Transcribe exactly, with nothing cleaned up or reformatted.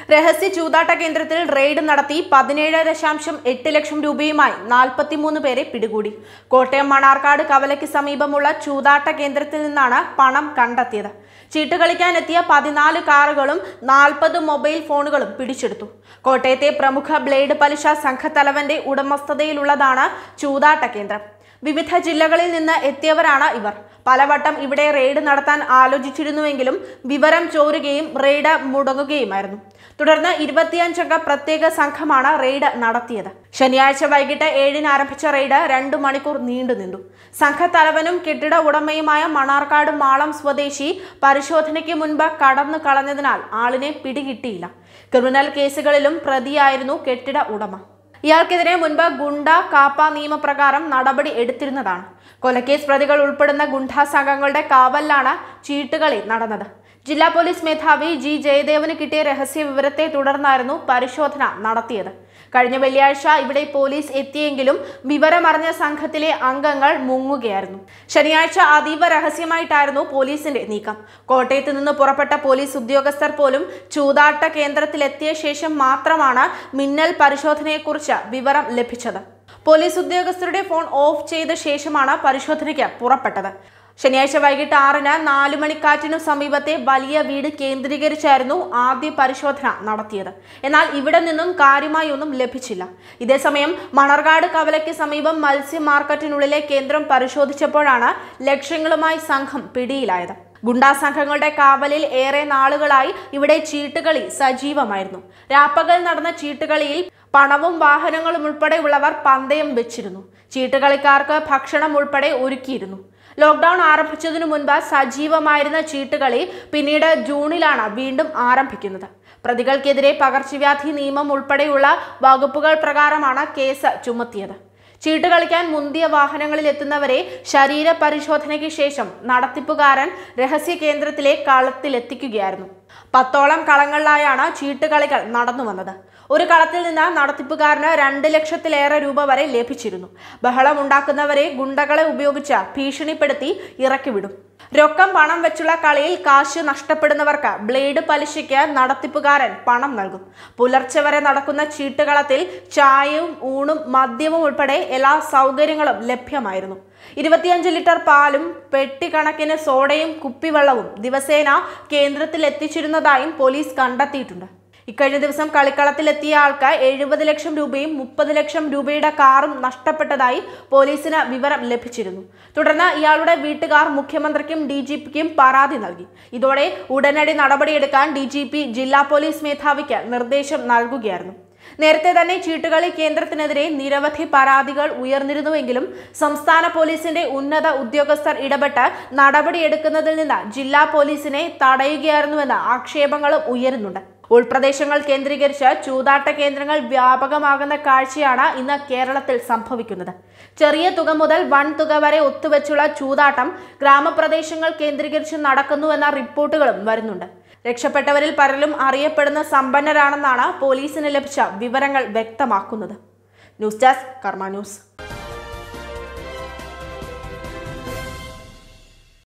Rahasi Chuda Takendril raid Narati, Padineda Shamsham, eight election dubi mine, Nalpatimun Pere Pidigudi. Kottayam Mannarkad, Kavalaki Samiba Mula, Chuda Takendril Nana, Panam Kandatida. Cheetakalikanatia Padinal Karagolum, Nalpadu mobile phone golum, Pidichurtu. Kottayate Pramukha Blade Palisha, Sankatalavande, Udamasta de Luladana, Chuda Takendra. Vivitha Jillagalil in the Etiavarana Ivar. Palavatam Ivide raid Narthan Alo Jichiduengilum, Vivaram Chori game, Raida Mudogo game. Tudarna Idvatian Chaka Pratega Sankamana raid Nadatheda. Shaniacha Vaigita aid in Arapicha Raida, Randu Manikur Nindundu. Sanka Talavanum Kitida Vodamay Maya, Mannarkad Malam Swadeshi, Parishothniki Munba, Kadam the Kaladanal, Aline Pidigitila. Criminal Casegalum Pradi Irenu Ketida Udama. Yarkere Munba Gunda, Kapa Nima Prakaram, Nadabadi Edithirnadan. Kolakes Pradigal Ulpadana Gundha Sangangalda Kavalana, Cheetagal Nadanada. Jilla Police Methavi, G. Jayadevan Kitty Rahasi Vrate Tudarnarnu, Parishotna, Nadathir. Karna Veliasha, Ivide Police Etiangilum, Vivara Marna Sankatile, Angangal, Mungu Gernu. Shaniacha Adiva Rahasimai Tarno, Police in Nika. Kotetun Porapata Police Udyogasar Polum, Chudata Kendra Tiletia Shesham Matramana, Minnal Parishotne Kurcha, Vivaram Lepichada. Police Udyogastrude phone off Che the Sheshamana, Parishotnika, Purapatada. Shaniacha Vaigitarana, Nalumanicatino Samibate, Balia Vid Kendriger Cherno, Adi Parishotna, Nadathira. And I'll Ividanum Karima Unum Lepichilla. Idesamem, Mannarkad Kavalaki Samibam, Malsi Market in Ulele Kendram Parishod Chaparana, Lecturinglamai Sankham, Pidi Lida. Gunda Sankangalda Kavalil, Ere Nalagalai, Ivide Cheetagali, Sajiva Mirno. Rapagal Narna Cheetagalil. Panavum Bahanangal Mulpade will have Pandem Bichirnu. Cheetagalikarka, Pakshana Mulpade Urikirnu. Lockdown Arapachadun Munba, Sajiva Mirna Cheetagali, Pinida Junilana, Bindum Aram Pikinata. Pradigal Kedre, Pagarchivathi Nima Mulpadeula, Bagapugal Pragaramana, Kesa Chumathira. Cheetagalikan Mundia Bahanangal Letunavare, Sharira Parishothneki Shesham, Nadatipugaran, Rahasi Kendratile, Kalatileti Garnu. Patolam Kalangalayana, Cheetagalikal, Nadavanada. ഒരു കളത്തിൽ നിന്ന് നടത്തിപ്പുകാരന് രണ്ട് ലക്ഷത്തിലേറെ രൂപ വരെ ലഭിച്ചിരുന്നു. ബഹളം ഉണ്ടാക്കുന്നവരെ ഗുണ്ടകളെ ഉപയോഗിച്ച ഭീഷണിപ്പെടുത്തി ഇറക്കിവിടും. രൊക്കം പണം വെച്ചുള്ള കളിയിൽ കാശ് നഷ്ടപ്പെടുന്നവർക്ക് ബ്ലേഡ് പലിശയ്ക്ക് നടത്തിപ്പുകാരൻ പണം നൽകും. പുലർച്ചെ വരെ നടക്കുന്ന ചീട്ടുകളത്തിൽ ചായയും ഊണും മദ്യവും ഉൾപ്പെടെ എല്ലാ സൗകര്യങ്ങളും ലഭ്യമായിരുന്നു. ഇരുപത്തിയഞ്ച് ലിറ്റർ പാലും പെട്ടി കണക്കിന് സോഡയും കുപ്പിവെള്ളവും ദിവസേന കേന്ദ്രത്തിൽ എത്തിച്ചിരുന്നതായും പോലീസ് കണ്ടെത്തിയിട്ടുണ്ട്. ഇക്കഴിഞ്ഞ ദിവസം കളിക്കളത്തിലെത്തിയ ആൾക്ക് എഴുപത് ലക്ഷം രൂപയും മുപ്പത് ലക്ഷം രൂപയുടെ കാറും നഷ്ടപ്പെട്ടതായി പോലീസിന് വിവരം ലഭിച്ചിരുന്നു. തുടർന്ന് ഇയാളുടെ വീട്ടുകാർ മുഖ്യമന്ത്രിക്കും ഡിജിപിക്കും പരാതി നൽകി. ഇതോടെ ഉടനടി നടപടിയെടുക്കാൻ ഡിജിപി ജില്ലാ പോലീസ് മേധാവിക്ക് നിർദ്ദേശം നൽകുകയായിരുന്നു. നേരത്തെ തന്നെ ചീട്ടുകളി കേന്ദ്രത്തിനെതിരെ നിരവധി പരാതികൾ ഉയർന്നിരുന്നുവെങ്കിലും സംസ്ഥാന പോലീസിന്റെ ഉന്നത ഉദ്യോഗസ്ഥർ ഇടപെട്ട് നടപടിയെടുക്കുന്നതിൽ നിന്ന് ജില്ലാ പോലീസിനെ തടയുകയായിരുന്നുവെന്ന ആക്ഷേപങ്ങളും ഉയരുന്നുണ്ട്. ഉൾപ്രദേശങ്ങൾ കേന്ദ്രീകരിച്ച് ചൂതാട്ട കേന്ദ്രങ്ങൾ വ്യാപകമാകുന്ന കാഴ്ചയാണ് ഇന്ന് കേരളത്തിൽ സംഭവിക്കുന്നത്. ചെറിയ തുക മുതൽ വൻ തുക വരെ ഒത്തുവെച്ചുള്ള ചൂതാട്ടം ഗ്രാമപ്രദേശങ്ങൾ കേന്ദ്രീകരിച്ച് നടക്കുന്നുവെന്ന റിപ്പോർട്ടുകളും വരുന്നുണ്ട്. രക്ഷപ്പെട്ടവരിൽ പലരും അറിയപ്പെടുന്ന സമ്പന്നരാണെന്നാണ് പോലീസിന് ലഭിച്ച വിവരങ്ങൾ വ്യക്തമാക്കുന്നത്. News desk Karma news.